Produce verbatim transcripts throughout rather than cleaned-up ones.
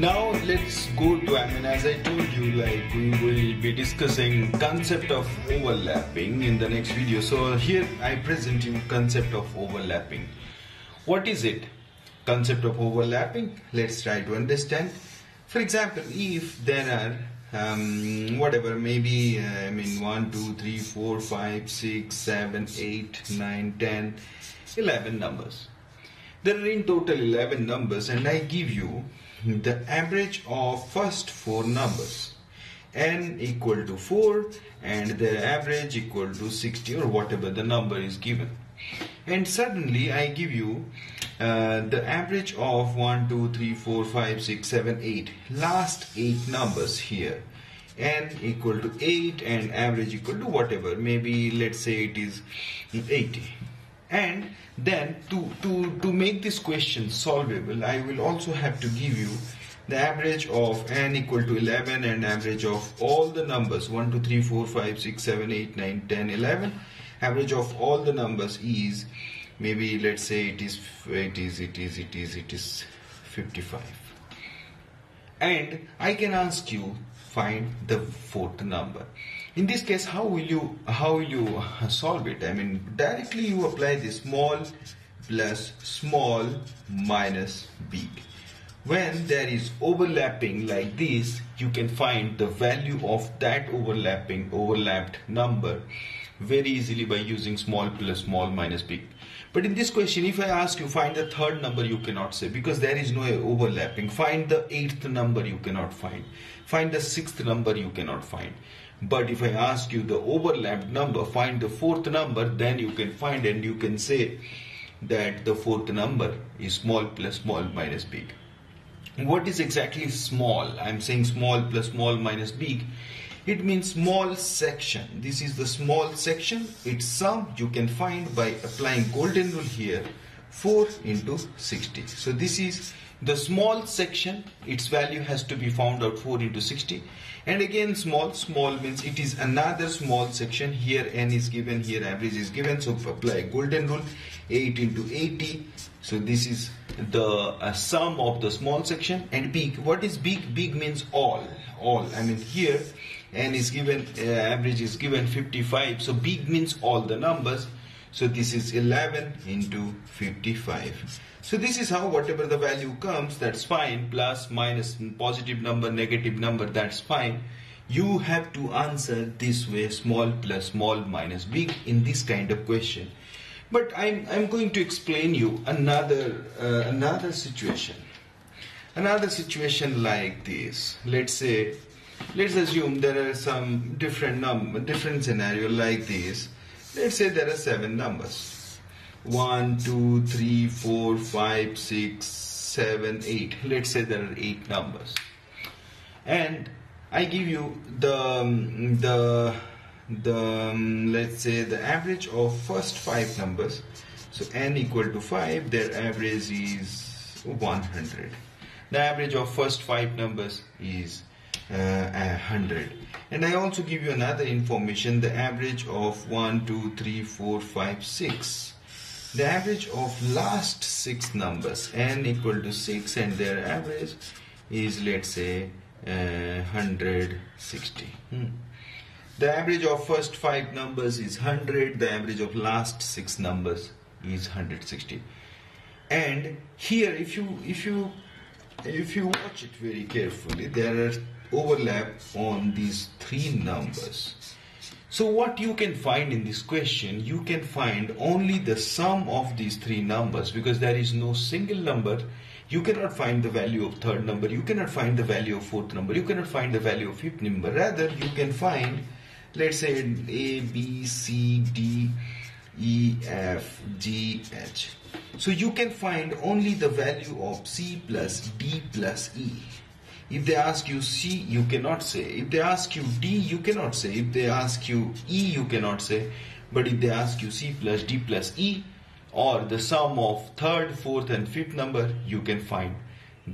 Now let's go to, I mean, as I told you, like we will be discussing concept of overlapping in the next video. So here I present you concept of overlapping. What is it? Concept of overlapping, let's try to understand. For example, if there are um, whatever, maybe uh, I mean one, two, three, four, five, six, seven, eight, nine, ten, eleven numbers. There are in total eleven numbers, and I give you the average of first four numbers, n equal to four and the average equal to sixty or whatever the number is given. And suddenly I give you uh, the average of one, two, three, four, five, six, seven, eight, last eight numbers here, n equal to eight and average equal to whatever, maybe let's say it is eighty. And then to, to, to make this question solvable, I will also have to give you the average of n equal to eleven and average of all the numbers one, two, three, four, five, six, seven, eight, nine, ten, eleven. Average of all the numbers is, maybe let's say it is, it is, it is, it is, it is fifty-five. And I can ask you, find the fourth number. In this case, how will you how will you solve it? I mean, directly you apply the small plus small minus big. When there is overlapping like this, you can find the value of that overlapping overlapped number very easily by using small plus small minus big. But in this question, if I ask you find the third number, you cannot say, because there is no overlapping. Find the eighth number, you cannot find. Find the sixth number, you cannot find. But if I ask you the overlapped number, find the fourth number, then you can find, and you can say that the fourth number is small plus small minus big. What is exactly small? I'm saying small plus small minus big. It means small section. This is the small section. Its sum you can find by applying golden rule here, four into sixty. So this is the small section. Its value has to be found out, four into sixty. And again, small, small means it is another small section. Here n is given, here average is given. So apply golden rule, eight into eighty. So this is the uh, sum of the small section. And big, what is big? Big means all, all. I mean here n is given, uh, average is given, fifty-five. So big means all the numbers. So this is eleven into fifty-five. So this is how, whatever the value comes, that's fine. Plus, minus, positive number, negative number, that's fine. You have to answer this way, small plus small minus big, in this kind of question. But I'm, I'm going to explain you another, uh, another situation. Another situation like this. Let's say, let's assume there are some different num different scenario like this. Let's say there are seven numbers. one, two, three, four, five, six, seven, eight. Let's say there are eight numbers. And I give you the, the, the um, let's say the average of first five numbers. So n equal to five, their average is one hundred. The average of first five numbers is Uh, one hundred. And I also give you another information, the average of one, two, three, four, five, six. The average of last six numbers, n equal to six, and their average is, let's say, uh, one hundred sixty. Hmm. The average of first five numbers is one hundred, the average of last six numbers is one hundred sixty. And here, if you, if you, if you watch it very carefully, there are overlap on these three numbers. So what you can find in this question, you can find only the sum of these three numbers, because there is no single number. You cannot find the value of third number, you cannot find the value of fourth number, you cannot find the value of fifth number. Rather, you can find, let's say, A, B, C, D, E, F, G, H. So you can find only the value of C plus D plus E. If they ask you C, you cannot say. If they ask you D, you cannot say. If they ask you E, you cannot say. But if they ask you C plus D plus E, or the sum of third, fourth and fifth number, you can find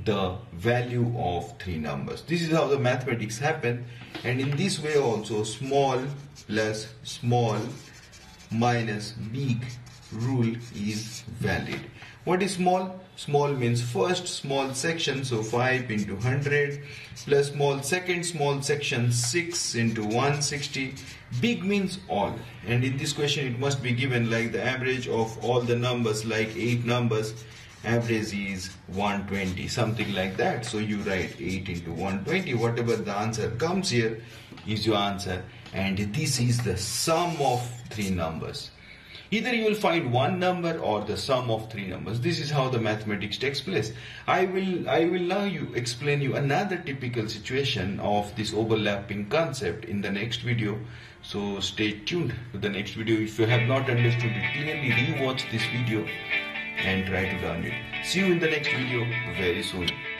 the value of three numbers. This is how the mathematics happen. And in this way also, small plus small minus big rule is valid. What is small? Small means first small section, so five into one hundred, plus small second small section, six into one hundred sixty. Big means all, and in this question it must be given like the average of all the numbers, like eight numbers, average is one hundred twenty, something like that. So you write eight into one hundred twenty, whatever the answer comes here is your answer, and this is the sum of three numbers. Either you will find one number or the sum of three numbers. This is how the mathematics takes place. I will, I will now you explain you another typical situation of this overlapping concept in the next video. So stay tuned to the next video. If you have not understood it clearly, rewatch this video and try to learn it. See you in the next video very soon.